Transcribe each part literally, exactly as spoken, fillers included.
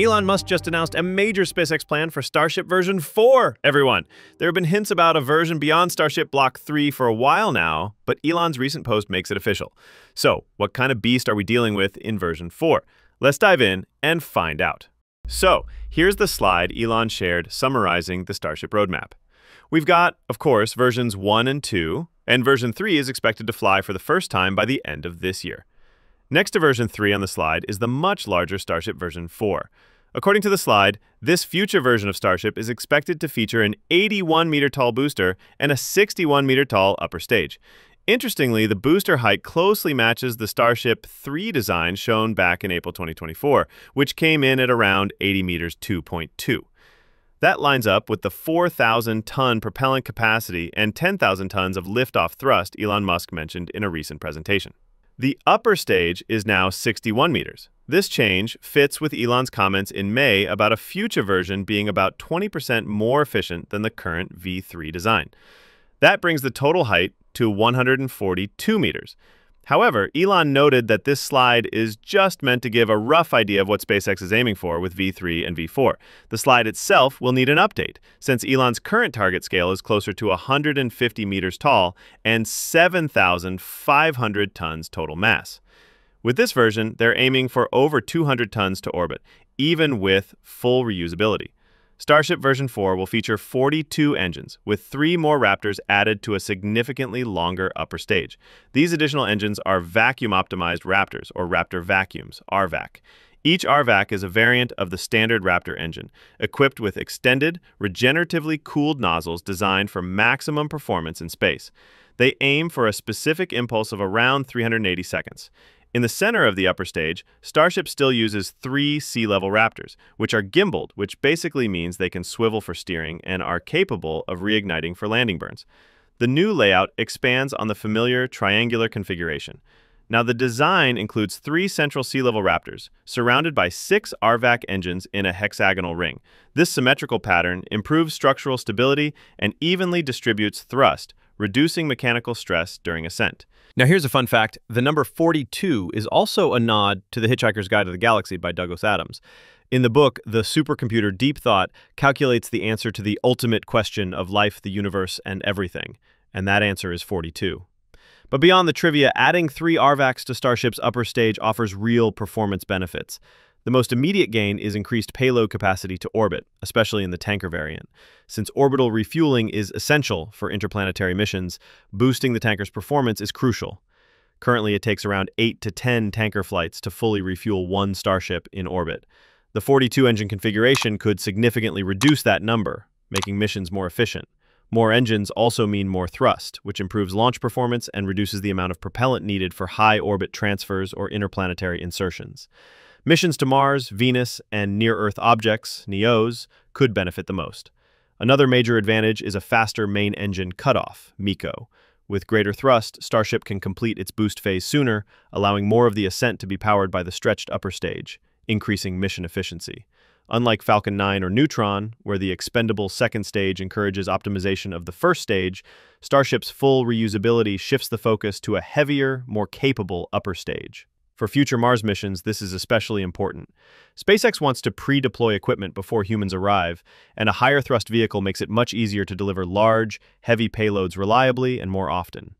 Elon Musk just announced a major SpaceX plan for Starship version four, everyone. There have been hints about a version beyond Starship Block three for a while now, but Elon's recent post makes it official. So, what kind of beast are we dealing with in version four? Let's dive in and find out. So, here's the slide Elon shared summarizing the Starship roadmap. We've got, of course, versions one and two, and version three is expected to fly for the first time by the end of this year. Next to version three on the slide is the much larger Starship version four. According to the slide, this future version of Starship is expected to feature an eighty-one meter tall booster and a sixty-one meter tall upper stage. Interestingly, the booster height closely matches the Starship three design shown back in April twenty twenty-four, which came in at around eighty meters two point two. That lines up with the four thousand ton propellant capacity and ten thousand tons of liftoff thrust Elon Musk mentioned in a recent presentation. The upper stage is now sixty-one meters. This change fits with Elon's comments in May about a future version being about twenty percent more efficient than the current V three design. That brings the total height to one hundred forty-two meters. However, Elon noted that this slide is just meant to give a rough idea of what SpaceX is aiming for with V three and V four. The slide itself will need an update, since Elon's current target scale is closer to one hundred fifty meters tall and seven thousand five hundred tons total mass. With this version, they're aiming for over two hundred tons to orbit, even with full reusability. Starship version four will feature forty-two engines, with three more Raptors added to a significantly longer upper stage. These additional engines are vacuum-optimized Raptors, or Raptor vacuums, R VAC. Each R VAC is a variant of the standard Raptor engine, equipped with extended, regeneratively cooled nozzles designed for maximum performance in space. They aim for a specific impulse of around three hundred eighty seconds. In the center of the upper stage, Starship still uses three sea-level Raptors, which are gimbaled, which basically means they can swivel for steering and are capable of reigniting for landing burns. The new layout expands on the familiar triangular configuration. Now, the design includes three central sea-level Raptors, surrounded by six R VAC engines in a hexagonal ring. This symmetrical pattern improves structural stability and evenly distributes thrust, reducing mechanical stress during ascent. Now here's a fun fact. The number forty-two is also a nod to The Hitchhiker's Guide to the Galaxy by Douglas Adams. In the book, the supercomputer Deep Thought calculates the answer to the ultimate question of life, the universe, and everything. And that answer is forty-two. But beyond the trivia, adding three R VACs to Starship's upper stage offers real performance benefits. The most immediate gain is increased payload capacity to orbit, especially in the tanker variant. Since orbital refueling is essential for interplanetary missions, boosting the tanker's performance is crucial. Currently, it takes around eight to ten tanker flights to fully refuel one Starship in orbit. The forty-two engine configuration could significantly reduce that number, making missions more efficient. More engines also mean more thrust, which improves launch performance and reduces the amount of propellant needed for high-orbit transfers or interplanetary insertions. Missions to Mars, Venus, and near-Earth objects, N E Os, could benefit the most. Another major advantage is a faster main engine cutoff, MECO. With greater thrust, Starship can complete its boost phase sooner, allowing more of the ascent to be powered by the stretched upper stage, increasing mission efficiency. Unlike Falcon nine or Neutron, where the expendable second stage encourages optimization of the first stage, Starship's full reusability shifts the focus to a heavier, more capable upper stage. For future Mars missions, this is especially important. SpaceX wants to pre-deploy equipment before humans arrive, and a higher thrust vehicle makes it much easier to deliver large, heavy payloads reliably and more often.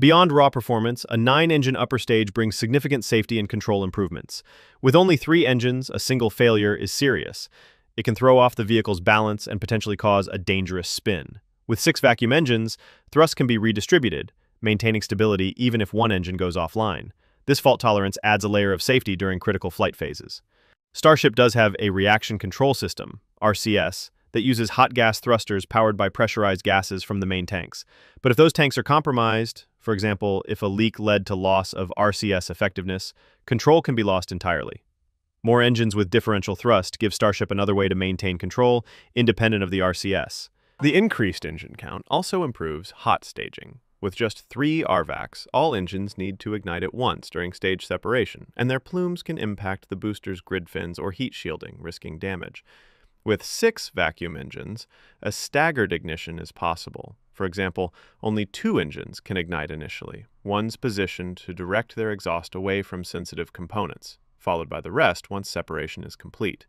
Beyond raw performance, a nine-engine upper stage brings significant safety and control improvements. With only three engines, a single failure is serious. It can throw off the vehicle's balance and potentially cause a dangerous spin. With six vacuum engines, thrust can be redistributed, maintaining stability even if one engine goes offline. This fault tolerance adds a layer of safety during critical flight phases. Starship does have a reaction control system, R C S, that uses hot gas thrusters powered by pressurized gases from the main tanks. But if those tanks are compromised, for example, if a leak led to loss of R C S effectiveness, control can be lost entirely. More engines with differential thrust give Starship another way to maintain control, independent of the R C S. The increased engine count also improves hot staging. With just three R VACs, all engines need to ignite at once during stage separation, and their plumes can impact the booster's grid fins or heat shielding, risking damage. With six vacuum engines, a staggered ignition is possible. For example, only two engines can ignite initially, one's positioned to direct their exhaust away from sensitive components. followed by the rest once separation is complete.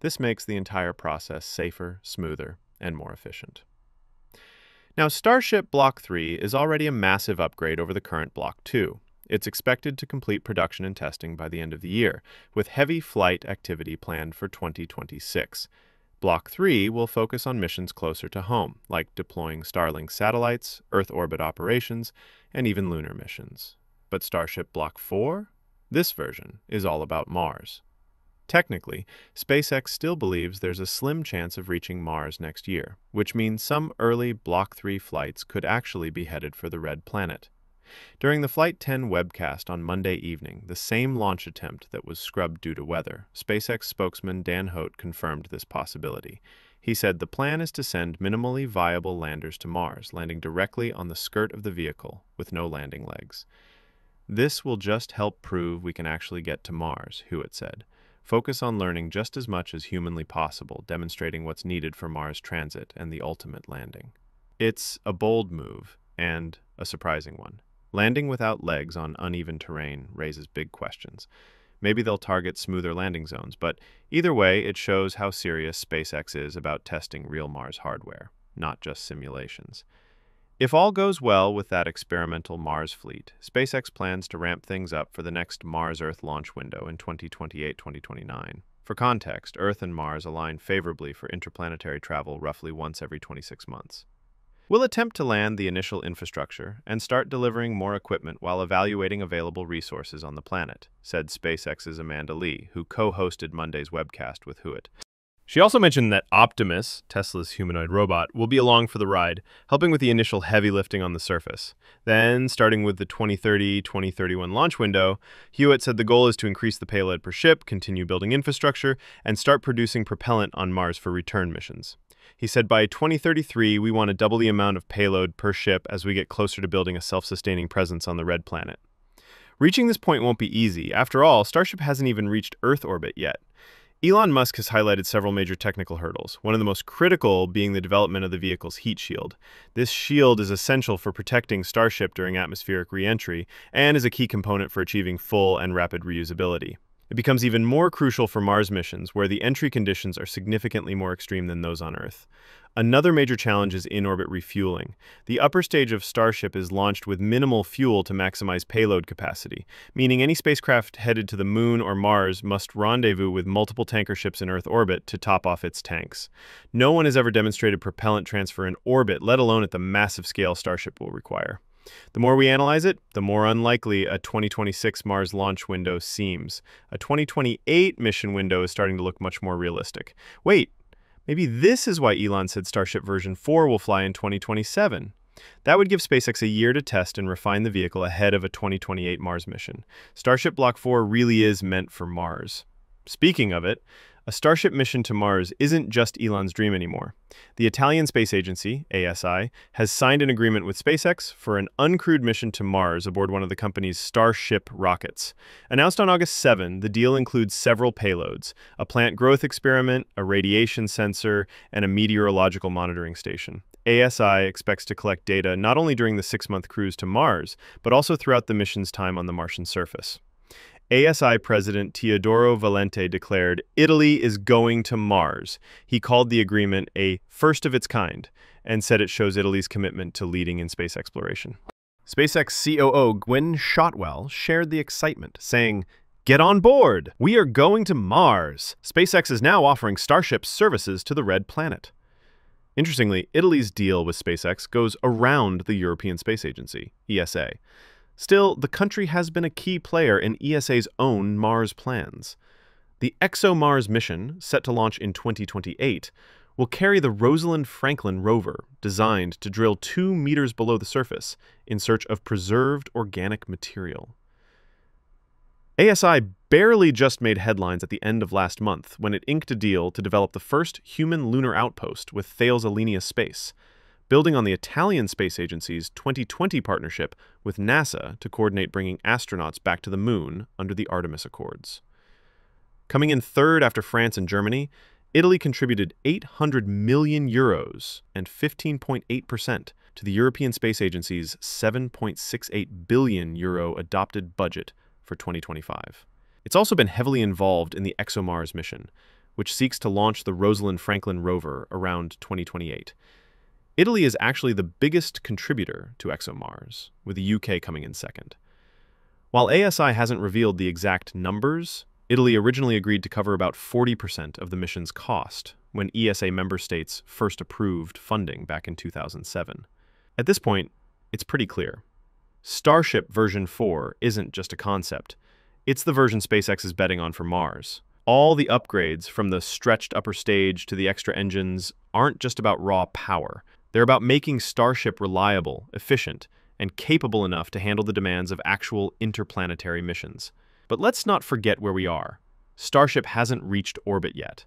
This makes the entire process safer, smoother, and more efficient. Now, Starship Block three is already a massive upgrade over the current Block two. It's expected to complete production and testing by the end of the year, with heavy flight activity planned for twenty twenty-six. Block three will focus on missions closer to home, like deploying Starlink satellites, Earth orbit operations, and even lunar missions. But Starship Block four? This version is all about Mars. Technically, SpaceX still believes there's a slim chance of reaching Mars next year, which means some early Block three flights could actually be headed for the red planet. During the Flight ten webcast on Monday evening, the same launch attempt that was scrubbed due to weather, SpaceX spokesman Dan Hewitt confirmed this possibility. He said the plan is to send minimally viable landers to Mars, landing directly on the skirt of the vehicle with no landing legs. This will just help prove we can actually get to Mars, Hewitt said. Focus on learning just as much as humanly possible, demonstrating what's needed for Mars transit and the ultimate landing. It's a bold move and a surprising one. Landing without legs on uneven terrain raises big questions. Maybe they'll target smoother landing zones, but either way, it shows how serious SpaceX is about testing real Mars hardware, not just simulations. If all goes well with that experimental Mars fleet, SpaceX plans to ramp things up for the next Mars-Earth launch window in twenty twenty-eight to twenty twenty-nine. For context, Earth and Mars align favorably for interplanetary travel roughly once every twenty-six months. We'll attempt to land the initial infrastructure and start delivering more equipment while evaluating available resources on the planet, said SpaceX's Amanda Lee, who co-hosted Monday's webcast with Hewitt. She also mentioned that Optimus, Tesla's humanoid robot, will be along for the ride, helping with the initial heavy lifting on the surface. Then, starting with the twenty thirty to twenty thirty-one launch window, Hewitt said the goal is to increase the payload per ship, continue building infrastructure, and start producing propellant on Mars for return missions. He said by twenty thirty-three, we want to double the amount of payload per ship as we get closer to building a self-sustaining presence on the red planet. Reaching this point won't be easy. After all, Starship hasn't even reached Earth orbit yet. Elon Musk has highlighted several major technical hurdles, one of the most critical being the development of the vehicle's heat shield. This shield is essential for protecting Starship during atmospheric re-entry and is a key component for achieving full and rapid reusability. It becomes even more crucial for Mars missions, where the entry conditions are significantly more extreme than those on Earth. Another major challenge is in-orbit refueling. The upper stage of Starship is launched with minimal fuel to maximize payload capacity, meaning any spacecraft headed to the Moon or Mars must rendezvous with multiple tanker ships in Earth orbit to top off its tanks. No one has ever demonstrated propellant transfer in orbit, let alone at the massive scale Starship will require. The more we analyze it, the more unlikely a twenty twenty-six Mars launch window seems. A twenty twenty-eight mission window is starting to look much more realistic. Wait, maybe this is why Elon said Starship version four will fly in twenty twenty-seven. That would give SpaceX a year to test and refine the vehicle ahead of a twenty twenty-eight Mars mission. Starship Block four really is meant for Mars. Speaking of it, a Starship mission to Mars isn't just Elon's dream anymore. The Italian Space Agency, A S I, has signed an agreement with SpaceX for an uncrewed mission to Mars aboard one of the company's Starship rockets. Announced on August seventh, the deal includes several payloads, a plant growth experiment, a radiation sensor, and a meteorological monitoring station. A S I expects to collect data not only during the six-month cruise to Mars, but also throughout the mission's time on the Martian surface. A S I President Teodoro Valente declared, "Italy is going to Mars." He called the agreement a first of its kind and said it shows Italy's commitment to leading in space exploration. SpaceX C O O Gwynne Shotwell shared the excitement, saying, "Get on board! We are going to Mars! SpaceX is now offering Starship services to the red planet." Interestingly, Italy's deal with SpaceX goes around the European Space Agency, E S A. Still, the country has been a key player in E S A's own Mars plans. The ExoMars mission, set to launch in twenty twenty-eight, will carry the Rosalind Franklin rover, designed to drill two meters below the surface in search of preserved organic material. A S I barely just made headlines at the end of last month when it inked a deal to develop the first human lunar outpost with Thales Alenia Space, building on the Italian Space Agency's twenty twenty partnership with NASA to coordinate bringing astronauts back to the Moon under the Artemis Accords. Coming in third after France and Germany, Italy contributed eight hundred million euros and fifteen point eight percent to the European Space Agency's seven point six eight billion euro adopted budget for twenty twenty-five. It's also been heavily involved in the ExoMars mission, which seeks to launch the Rosalind Franklin rover around twenty twenty-eight. Italy is actually the biggest contributor to ExoMars, with the U K coming in second. While A S I hasn't revealed the exact numbers, Italy originally agreed to cover about forty percent of the mission's cost when E S A member states first approved funding back in two thousand seven. At this point, it's pretty clear. Starship version four isn't just a concept. It's the version SpaceX is betting on for Mars. All the upgrades, from the stretched upper stage to the extra engines, aren't just about raw power. They're about making Starship reliable, efficient, and capable enough to handle the demands of actual interplanetary missions. But let's not forget where we are. Starship hasn't reached orbit yet.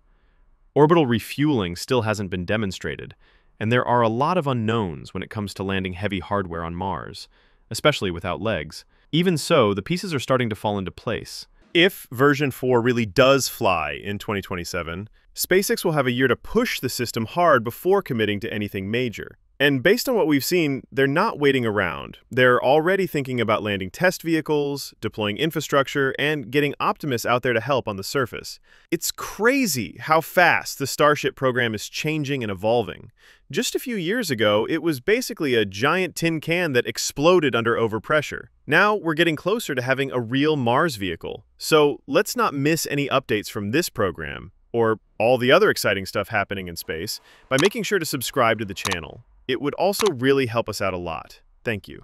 Orbital refueling still hasn't been demonstrated, and there are a lot of unknowns when it comes to landing heavy hardware on Mars, especially without legs. Even so, the pieces are starting to fall into place. If version four really does fly in twenty twenty-seven, SpaceX will have a year to push the system hard before committing to anything major. And based on what we've seen, they're not waiting around. They're already thinking about landing test vehicles, deploying infrastructure, and getting Optimus out there to help on the surface. It's crazy how fast the Starship program is changing and evolving. Just a few years ago, it was basically a giant tin can that exploded under overpressure. Now we're getting closer to having a real Mars vehicle. So let's not miss any updates from this program, or all the other exciting stuff happening in space, by making sure to subscribe to the channel. It would also really help us out a lot. Thank you.